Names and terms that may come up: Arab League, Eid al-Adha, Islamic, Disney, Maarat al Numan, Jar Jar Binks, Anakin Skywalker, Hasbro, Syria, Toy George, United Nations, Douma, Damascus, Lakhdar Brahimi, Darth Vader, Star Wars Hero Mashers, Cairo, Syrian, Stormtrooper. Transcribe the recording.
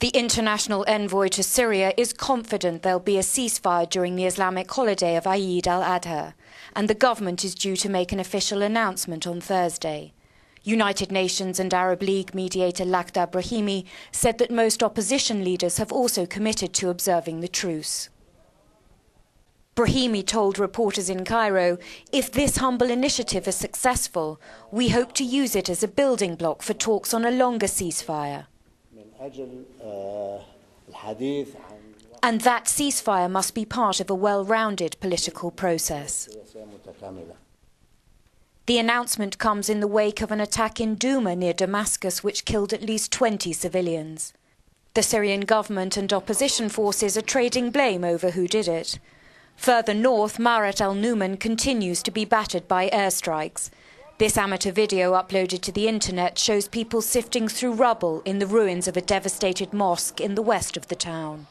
The international envoy to Syria is confident there'll be a ceasefire during the Islamic holiday of Eid al-Adha, and the government is due to make an official announcement on Thursday. United Nations and Arab League mediator Lakhdar Brahimi said that most opposition leaders have also committed to observing the truce. Brahimi told reporters in Cairo, "If this humble initiative is successful, we hope to use it as a building block for talks on a longer ceasefire." And that ceasefire must be part of a well-rounded political process. The announcement comes in the wake of an attack in Douma near Damascus which killed at least 20 civilians. The Syrian government and opposition forces are trading blame over who did it. Further north, Maarat al Numan continues to be battered by airstrikes. This amateur video uploaded to the internet shows people sifting through rubble in the ruins of a devastated mosque in the west of the town.